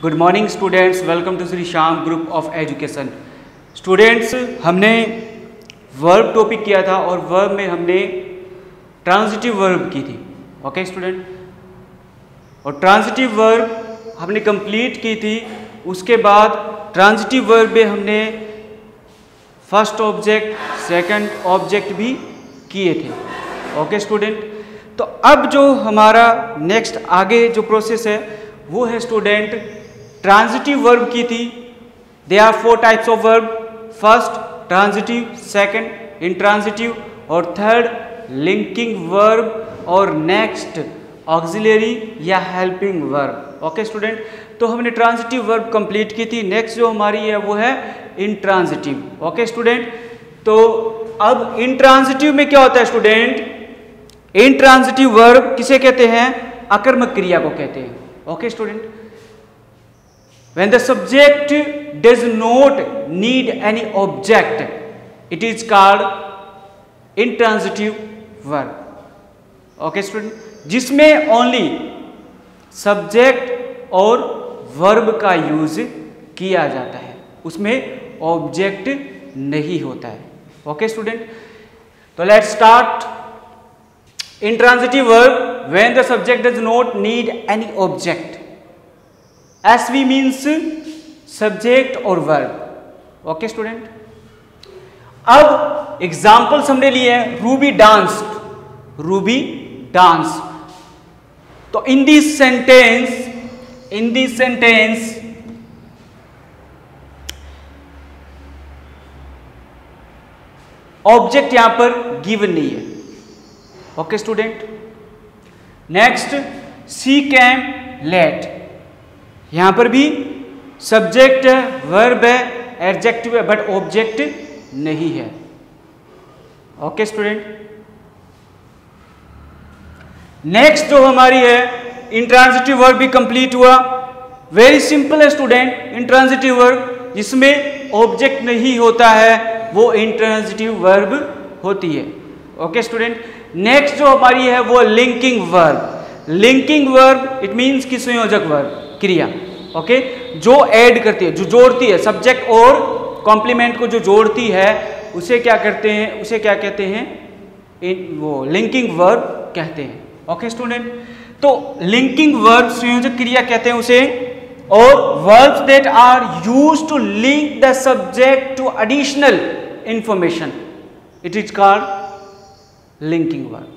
Good morning students, welcome to Shri Shyam group of education. Students, हमने verb topic किया था और वर्ब में हमने ट्रांजिटिव वर्ब की थी। ओके स्टूडेंट, और ट्रांजिटिव वर्ब हमने कंप्लीट की थी। उसके बाद ट्रांजिटिव वर्ब में हमने फर्स्ट ऑब्जेक्ट सेकंड ऑब्जेक्ट भी किए थे। ओके स्टूडेंट, तो अब जो हमारा नेक्स्ट आगे जो प्रोसेस है वो है स्टूडेंट ट्रांजिटिव वर्ब की थी। They are 4 types of verb, first transitive, second intransitive और थर्ड लिंकिंग वर्ब और नेक्स्ट ऑक्सिलरी या हेल्पिंग वर्ब। ओके स्टूडेंट, तो हमने ट्रांजिटिव वर्ब कंप्लीट की थी। नेक्स्ट जो हमारी है वो है इंट्रांजिटिव। ओके स्टूडेंट, तो अब इंट्रांजिटिव में क्या होता है स्टूडेंट? इंट्रांजिटिव वर्ब किसे कहते हैं? अकर्मक क्रिया को कहते हैं। Okay student, when the subject does not need any object it is called intransitive verb. Okay student, जिसमें ओनली सब्जेक्ट और वर्ब का यूज किया जाता है, उसमें ऑब्जेक्ट नहीं होता है। ओके स्टूडेंट, तो let's start intransitive verb when the subject does not need any object. SV means subject or verb. Okay student, ab examples humne liye hain। Ruby danced, Ruby danced। to in this sentence object यहां पर given नहीं है। Okay student, next she came late, यहां पर भी subject है, verb है, adjective है, बट ऑब्जेक्ट नहीं है। ओके स्टूडेंट, नेक्स्ट जो हमारी है इंट्रांजिटिव वर्ब भी कंप्लीट हुआ। वेरी सिंपल है स्टूडेंट, इंट्रांजिटिव वर्ब जिसमें ऑब्जेक्ट नहीं होता है वो इंट्रांजिटिव वर्ब होती है। ओके स्टूडेंट, नेक्स्ट जो हमारी है वो linking verb. Linking verb it means कि संयोजक वर्ब क्रिया। ओके, जो ऐड करती है, जो जोड़ती है, सब्जेक्ट और कॉम्प्लीमेंट को जो जोड़ती है उसे क्या करते हैं, उसे क्या कहते हैं? वो लिंकिंग वर्ब कहते हैं। ओके स्टूडेंट, तो लिंकिंग वर्ब संयोजक क्रिया कहते हैं उसे। और verbs that are used to link the subject to additional information it is called linking verb.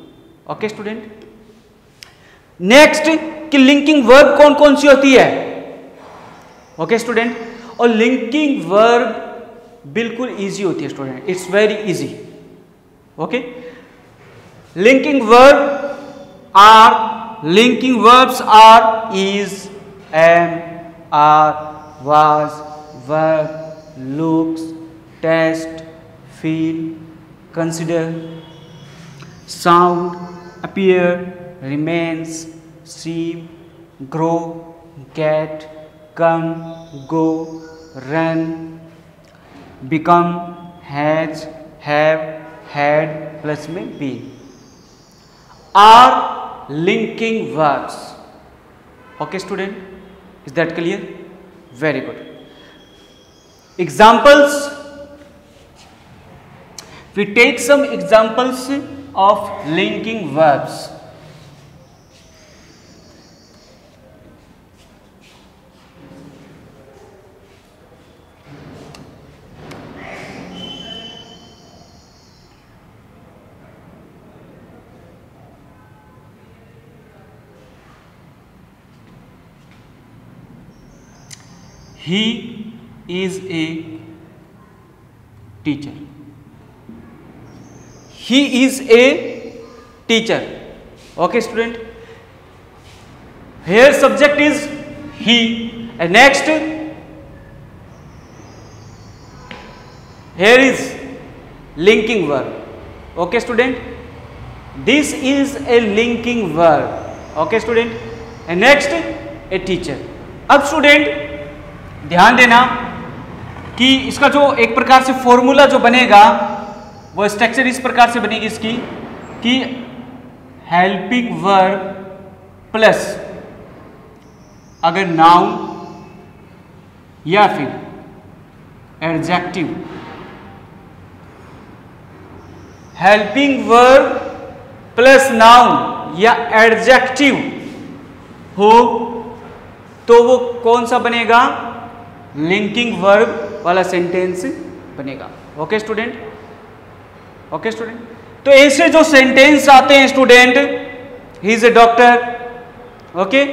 Okay student, next कि लिंकिंग वर्ब कौन कौन सी होती है? ओके स्टूडेंट, और लिंकिंग वर्ब बिल्कुल इजी होती है student, it's very easy. Okay, linking verbs are is, am, are, was, were, looks, taste, feel, consider, sound, appear, remains, seem, grow, get, come, go, run, become, has, have, had plus में been are linking verbs. Okay student, is that clear? Very good. Examples, we take some examples of linking verbs. He is a teacher. He is a teacher. Okay student, here subject is he, and next here is linking verb. Okay student, this is a linking verb. Okay student, and next a teacher. अब student ध्यान देना कि इसका जो एक प्रकार से formula जो बनेगा वो स्ट्रक्चर इस प्रकार से बनेगी इसकी कि हेल्पिंग वर्ब प्लस अगर नाउन या फिर adjective. Helping verb plus noun या एडजेक्टिव हो तो वो कौन सा बनेगा, लिंकिंग वर्ब वाला सेंटेंस बनेगा। Okay student, okay student. तो ऐसे जो सेंटेंस आते हैं student, he is a doctor, okay,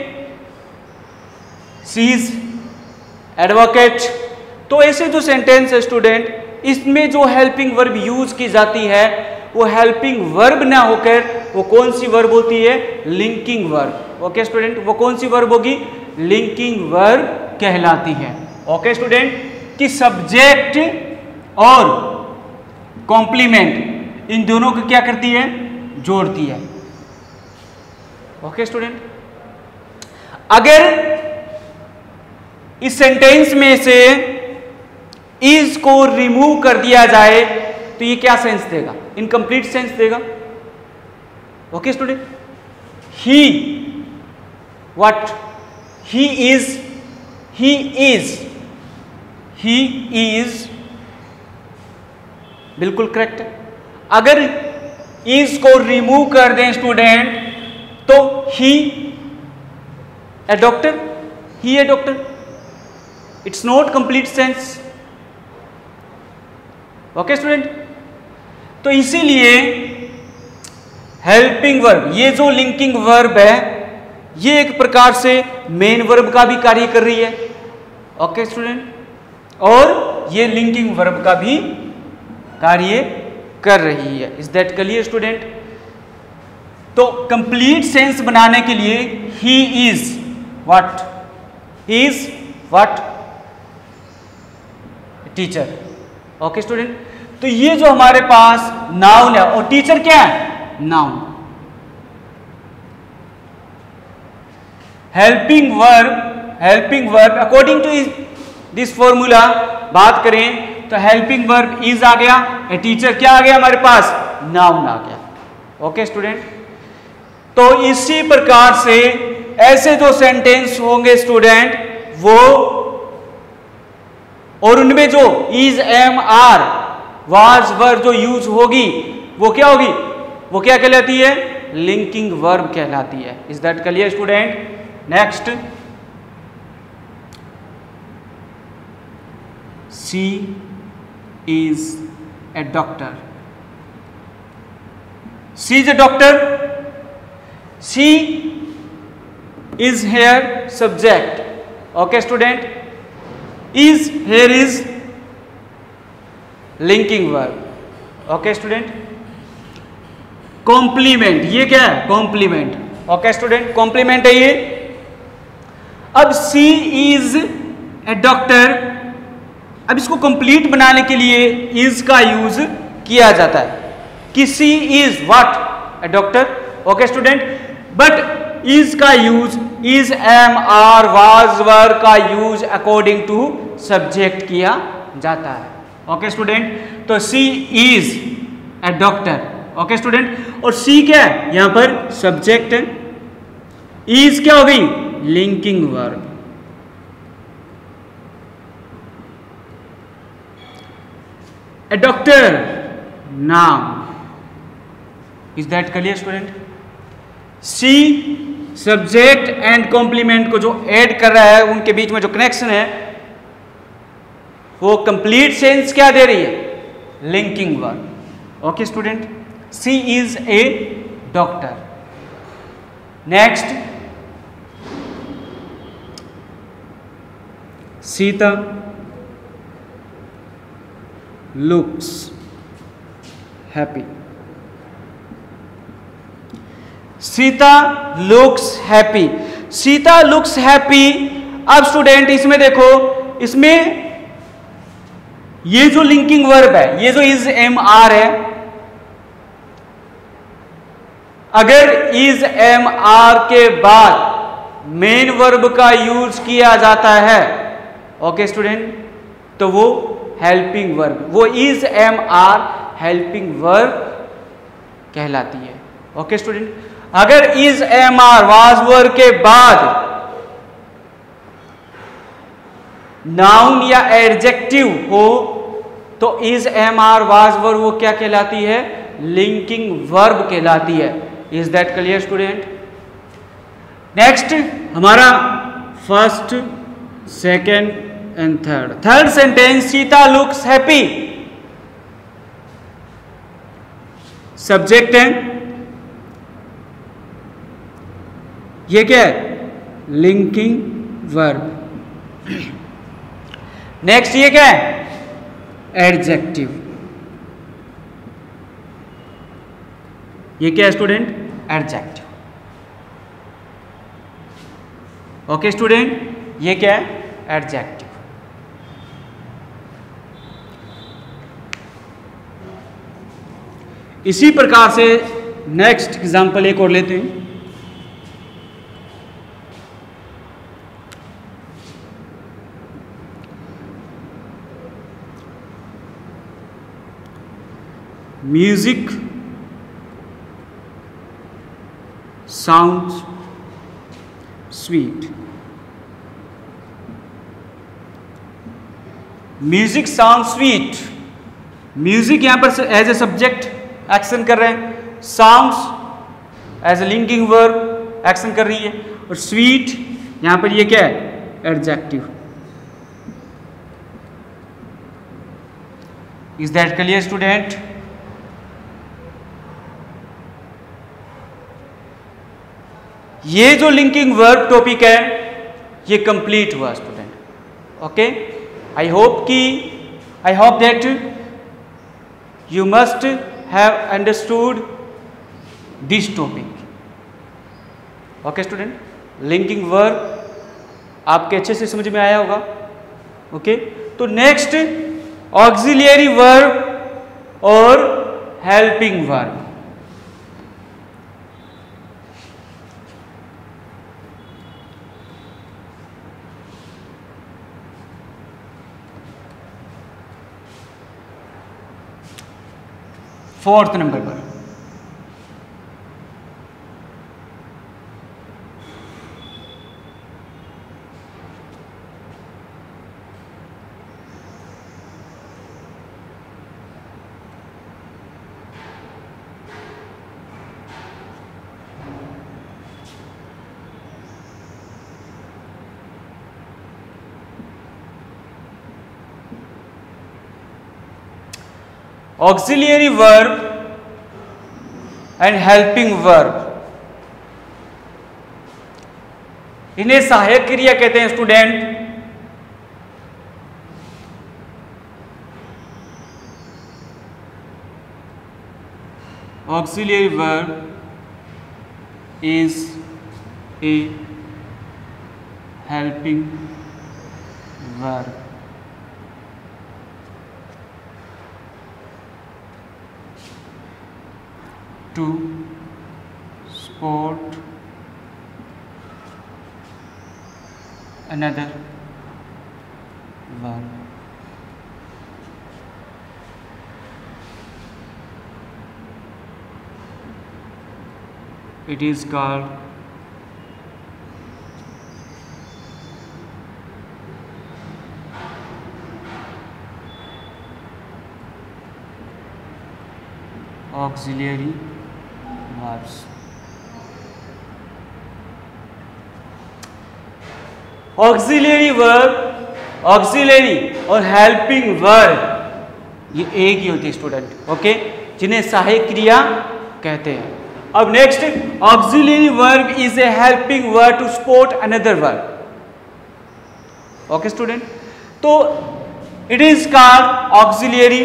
she is advocate, तो ऐसे जो सेंटेंस है स्टूडेंट, इसमें जो हेल्पिंग वर्ब यूज की जाती है वो हेल्पिंग वर्ब ना होकर वो कौन सी वर्ब होती है, लिंकिंग वर्ब। ओके स्टूडेंट, वो कौन सी वर्ब होगी, लिंकिंग वर्ब कहलाती है। ओके स्टूडेंट, कि सब्जेक्ट और कॉम्प्लीमेंट इन दोनों को क्या करती है, जोड़ती है। ओके स्टूडेंट, अगर इस सेंटेंस में से इज को रिमूव कर दिया जाए तो ये क्या सेंस देगा, इनकम्प्लीट सेंस देगा। Okay student, he what, he is, he is, he is, बिल्कुल करेक्ट। अगर इज को रिमूव कर दें स्टूडेंट तो he a doctor, he a doctor, it's not complete sense. Okay student, तो इसीलिए हेल्पिंग वर्ब, ये जो लिंकिंग वर्ब है, ये एक प्रकार से मेन वर्ब का भी कार्य कर रही है। ओके स्टूडेंट, और ये लिंकिंग वर्ब का भी कार्य कर रही है। Is that clear student? तो कंप्लीट सेंस बनाने के लिए he is what, he is what teacher. Okay student, तो ये जो हमारे पास नाउन है और टीचर क्या है, noun. Helping verb, helping verb according to this formula बात करें तो हेल्पिंग वर्ब इज आ गया, टीचर क्या आ गया हमारे पास, नाउन आ गया। ओके स्टूडेंट, तो इसी प्रकार से ऐसे जो सेंटेंस होंगे स्टूडेंट वो, और उनमें जो is am are was verb जो यूज होगी वो क्या होगी, वो क्या कहलाती है, लिंकिंग वर्ब कहलाती है। Is that clear student? Next, she is a doctor, she is a doctor, she is here subject. Okay student, is here is linking verb. Okay student, complement, ये क्या है, कॉम्प्लीमेंट। ओके स्टूडेंट, कॉम्प्लीमेंट है ये। अब सी is a doctor, अब इसको complete बनाने के लिए इज का यूज किया जाता है कि she is what a doctor. Okay student, but is का use is am are was verb का यूज अकॉर्डिंग टू सब्जेक्ट किया जाता है। ओके स्टूडेंट, तो she is a doctor. Okay student, और शी क्या है यहाँ पर, सब्जेक्ट है, इज क्या हो गई, लिंकिंग वर्ब। ए डॉक्टर नाम। Is that clear student? She subject and complement को जो ऐड कर रहा है, उनके बीच में जो कनेक्शन है वो कंप्लीट सेंस क्या दे रही है, linking verb. Okay student, she is a doctor. Next, Sita looks happy, Sita looks happy, Sita looks happy. अब स्टूडेंट इसमें देखो, इसमें ये जो लिंकिंग वर्ब है, ये जो इज एम आर है, अगर इज एम आर के बाद मेन वर्ब का यूज किया जाता है ओके स्टूडेंट, तो वो हेल्पिंग वर्ब, वो is am are helping verb कहलाती है। ओके स्टूडेंट, अगर is am are was verb के बाद नाउन या एडजेक्टिव हो तो is am are was were वो क्या कहलाती है, लिंकिंग वर्ब कहलाती है। Is that clear student. Next हमारा first second and third. Third sentence, Sita looks happy. Subject है ये, क्या है, लिंकिंग वर्ब। नेक्स्ट ये क्या है, एडजेक्टिव। ये क्या है स्टूडेंट, एडजेक्टिव। ओके स्टूडेंट, ये क्या है, एडजेक्टिव। इसी प्रकार से नेक्स्ट एग्जाम्पल एक और लेते हैं। Music sounds sweet. Music sound sweet, music यहां पर एज ए सब्जेक्ट एक्शन कर रहे हैं, sounds as a linking verb action कर रही है, और स्वीट यहां पर ये क्या है, adjective. Is that clear student. ये जो लिंकिंग वर्ब टॉपिक है ये कंप्लीट हुआ student. Okay, I hope that you must have understood this topic। okay student, linking verb आपके अच्छे से समझ में आया होगा। okay, तो next auxiliary verb और helping verb। फोर्थ नंबर पर auxiliary verb and helping verb, इन्हें सहायक क्रिया कहते हैं student. Auxiliary verb is a helping verb. To support another verb. It is called auxiliary verbs। Auxiliary verb, auxiliary और helping verb ये एक ही होती है स्टूडेंट। ओके, जिन्हें सहायक क्रिया कहते हैं। अब next, auxiliary verb is a helping verb to support another verb. Okay student, तो it is called auxiliary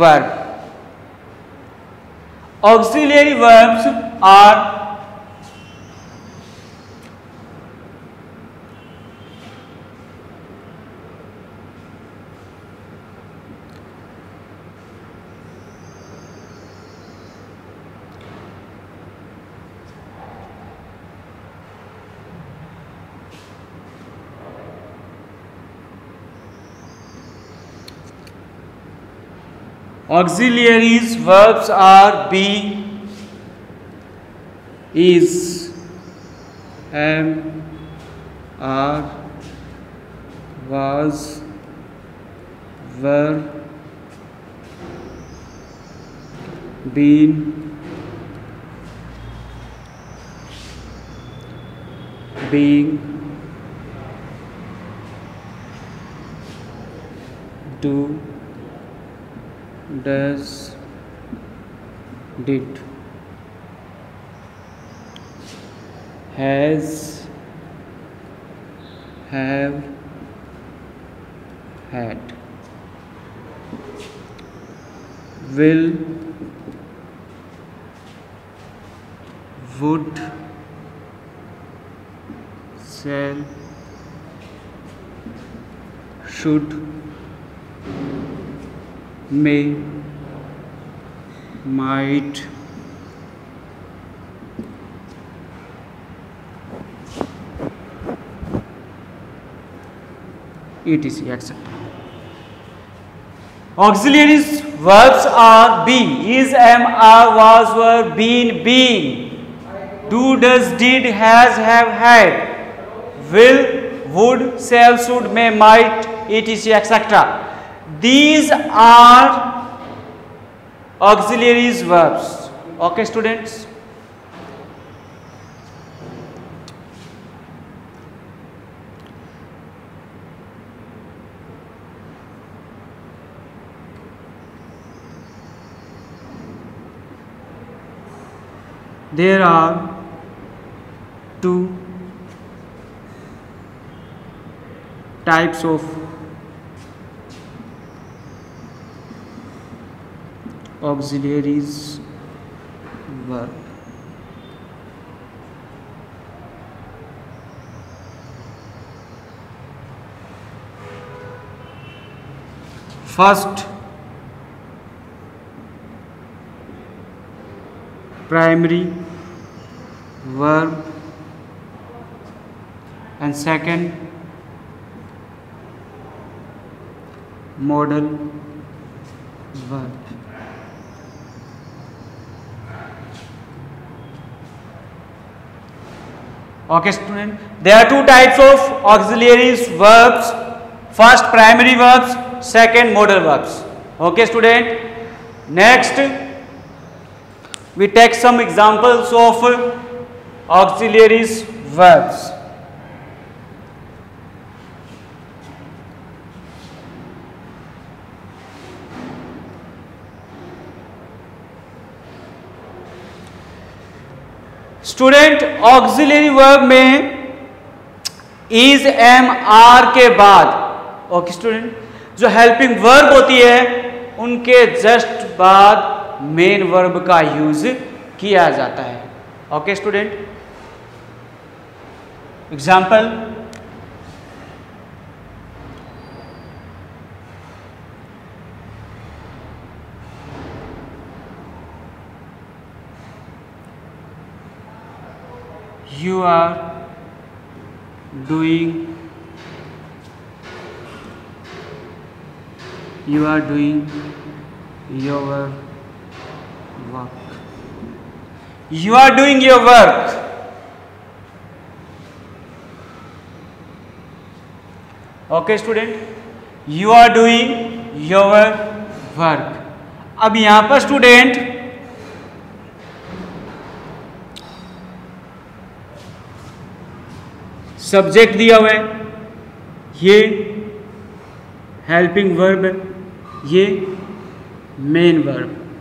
verb. Auxiliary verbs are auxiliaries verbs are be, is, am, are, was, were, been, being, do, does, did, has, have, had, will, would, shall, should, may, might, etc. etc. Auxiliary verbs are be, is, am, are, was, were, been, being, do, does, did, has, have, had, will, would, shall, should, may, might, etc. etc. These are auxiliary verbs. Okay, students. There are two types of auxiliary verb. First, primary verb and second modal verb. Okay student, there are two types of auxiliary verbs. First primary verbs, second modal verbs. Okay student, next we take some examples of auxiliary verbs. Student, auxiliary verb में is am are के बाद, okay student, जो helping verb होती है उनके just बाद main verb का use किया जाता है. Okay student, example, you are doing, you are doing your work, you are doing your work. Okay student, you are doing your work. अब यहाँ पर student सब्जेक्ट दिया हुआ है, ये हेल्पिंग वर्ब है, ये main verb,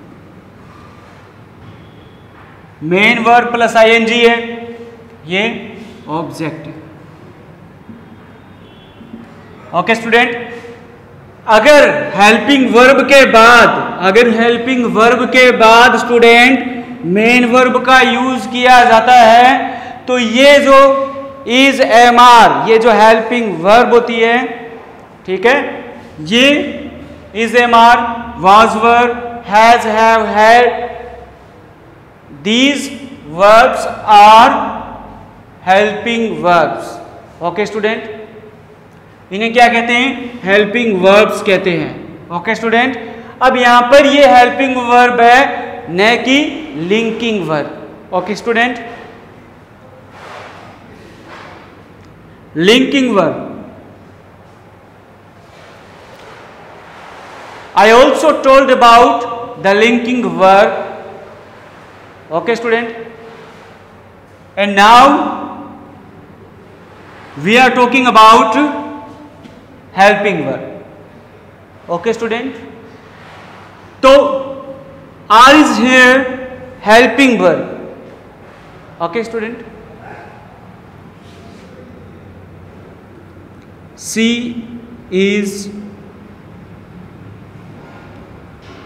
main verb plus ING है, ये ऑब्जेक्ट है. ओके स्टूडेंट, अगर हेल्पिंग वर्ब के बाद, अगर हेल्पिंग वर्ब के बाद स्टूडेंट मेन वर्ब का यूज किया जाता है तो ये जो इज एम आर, ये जो हेल्पिंग वर्ब होती है, ठीक है, ये is am are, was were, has have had, these verbs are helping verbs. Okay student, इन्हें क्या कहते हैं? हेल्पिंग वर्ब्स कहते हैं. ओके स्टूडेंट, अब यहाँ पर ये हेल्पिंग वर्ब है, न कि linking verb. Okay student, linking verb, I also told about the linking verb. Okay, student. And now we are talking about helping verb. Okay, student. So R is here helping verb. Okay, student. She is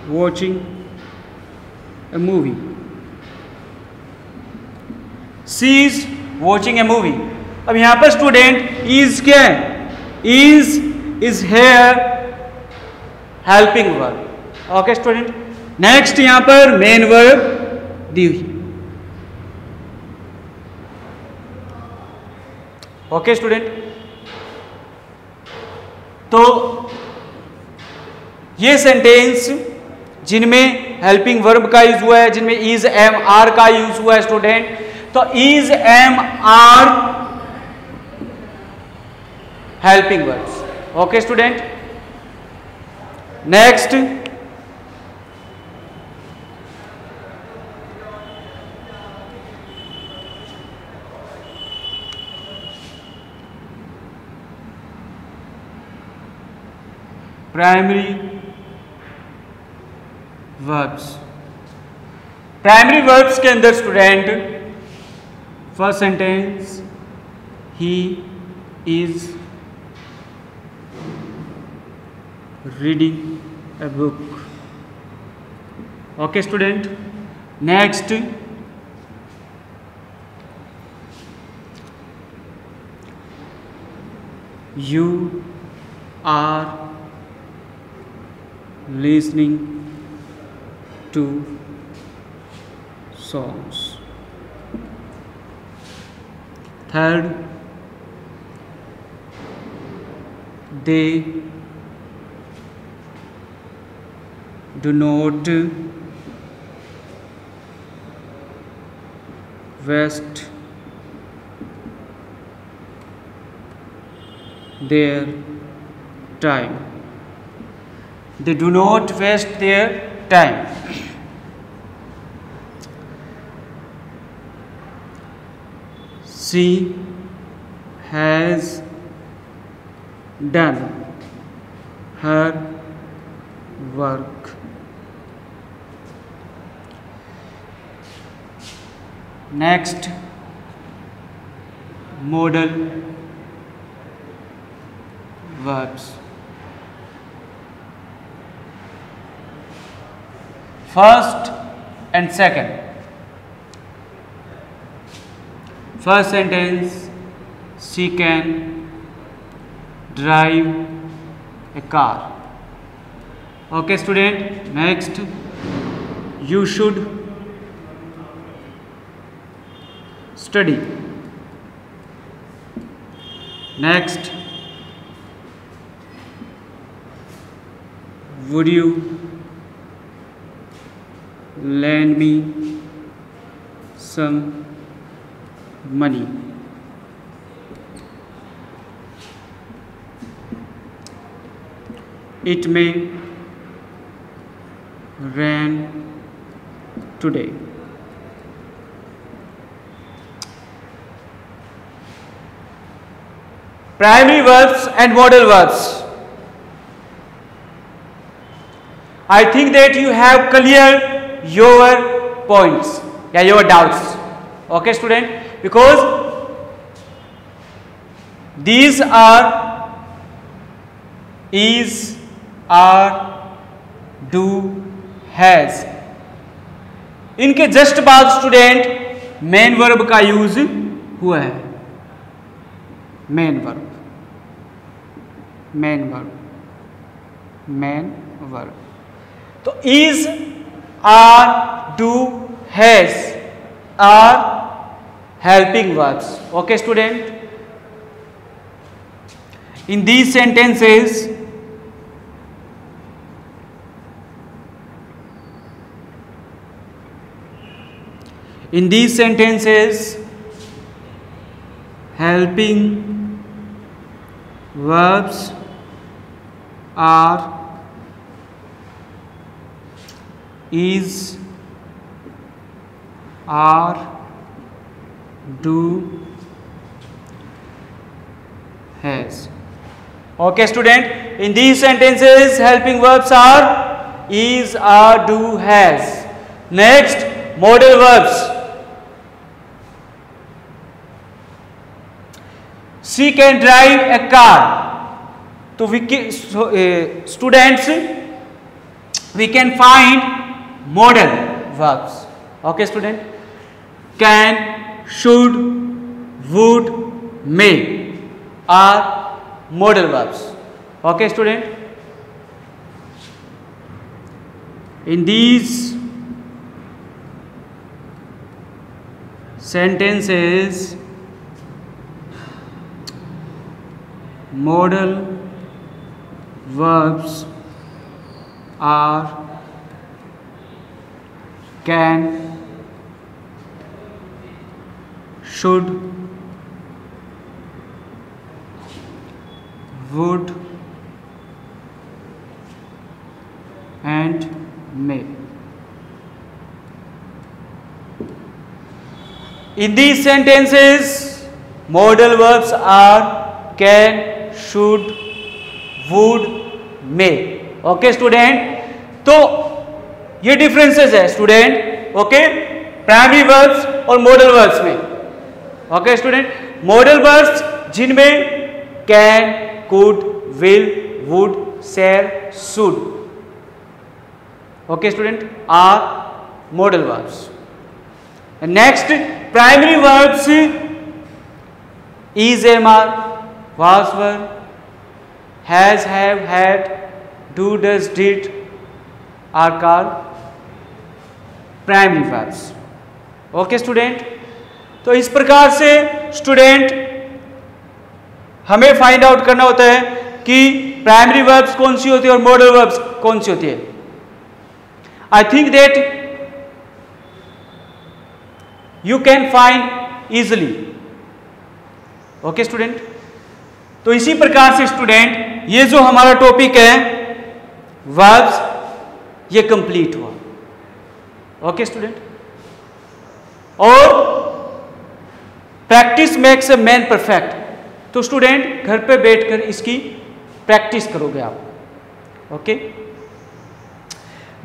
watching a movie. She is watching a movie. अब यहाँ पर student is क्या है? Is here helping verb. Okay student. Next यहाँ पर main verb दी हुई. Okay student. तो ये सेंटेंस जिनमें हेल्पिंग वर्ब का यूज हुआ है, जिनमें इज एम आर का यूज हुआ है स्टूडेंट, तो is am are helping verbs. Okay student. Next primary verbs. Primary verbs के अंदर student first sentence he is reading a book. Okay student. Next you are listening to songs. Third, they do not waste their time. They do not waste their time. She has done her work. Next, modal verbs. First and second. First sentence, she can drive a car. Okay student. Next, you should study. Next, would you lend me some money? It may rain today. Primary verbs and modal verbs. I think that you have clear your points, yeah, your doubts. Okay student. Because these are, is, are, do, has. इनके just बाद student main verb का use हुआ है. Main verb, main verb, main verb. तो is, are, do, has are helping verbs. Okay student. In these sentences helping verbs are is, are, do, has. Okay student, in these sentences helping verbs are is, are, do, has. Next modal verbs. She can drive a car. तो students, we can find modal verbs. Okay student, can, should, would, may are modal verbs. Okay student, in these sentences modal verbs are can, should, would and may. In these sentences modal verbs are can, should, would, may. Okay student, तो ये differences है student. Okay, primary verbs और modal verbs में। Okay student, modal verbs जिनमें can, could, will, would, shall, should, okay student, are modal verbs. Next primary verbs is, am, are, was, were, has, have, had, do, does, did are called primary verbs. Okay student, तो इस प्रकार से student हमें find out करना होता है कि primary verbs कौन सी होती है और मॉडल verbs कौन सी होती है। I think that you can find easily. Okay student, तो इसी प्रकार से स्टूडेंट ये जो हमारा टॉपिक है वर्ब्स, ये कंप्लीट हुआ। ओके स्टूडेंट, और practice makes a man perfect, तो स्टूडेंट घर पे बैठकर इसकी प्रैक्टिस करोगे आप। Okay,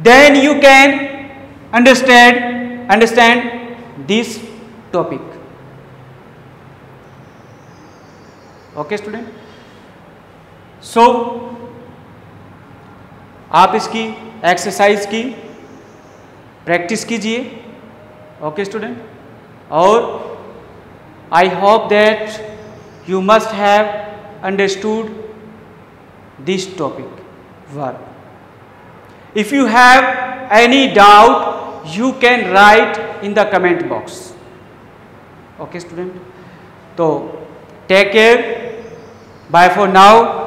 then you can understand this topic. Okay student, so आप इसकी एक्सरसाइज की प्रैक्टिस कीजिए। ओके स्टूडेंट, और I hope that you must have understood this topic verb. If you have any doubt you can write in the comment box. Okay student, तो take care, bye for now.